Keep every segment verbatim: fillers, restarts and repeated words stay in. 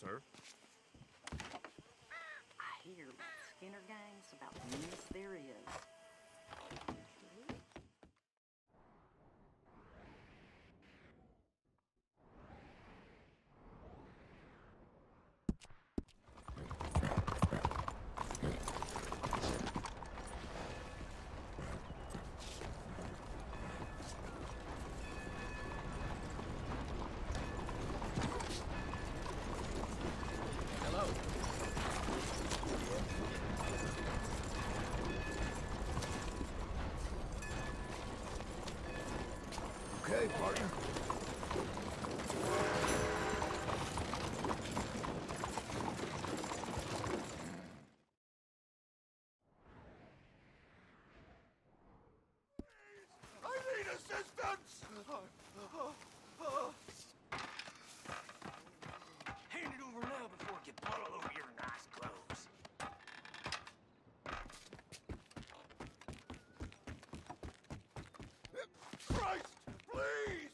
sir. I hear about Skinner gangs, about the Mysterios. Okay, partner. I need assistance! Hand it over now before it gets all over your nice clothes. Christ! Please!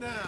Now.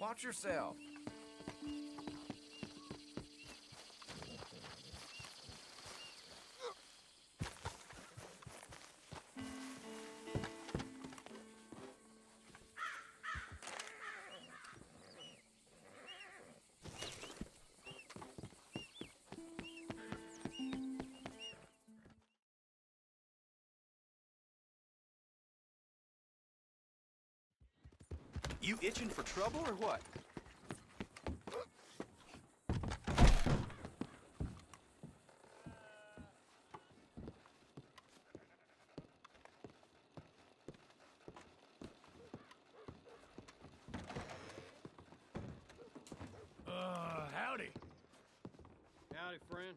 Watch yourself. You itching for trouble or what? Howdy, friend.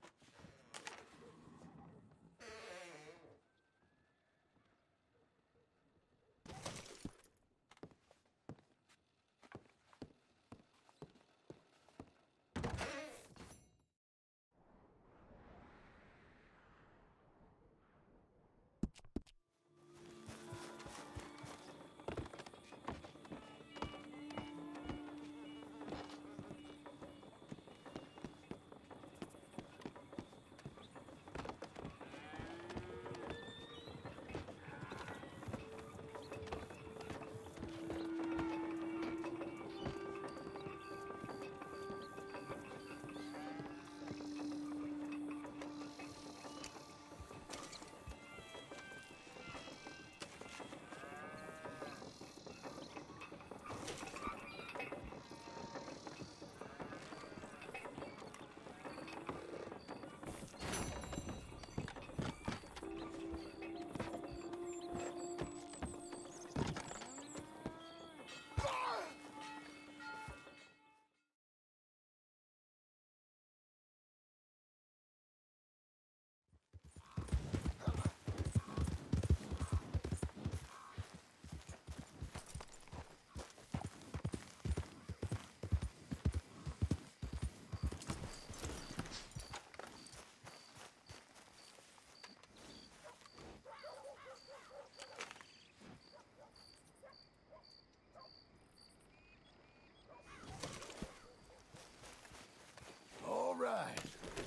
All right,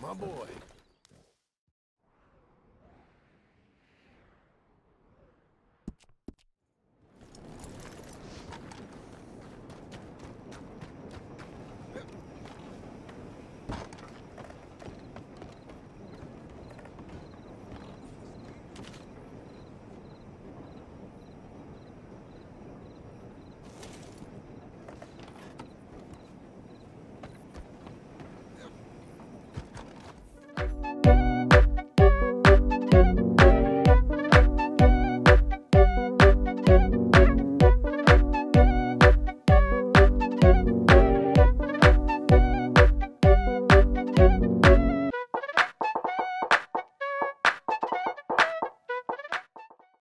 my boy.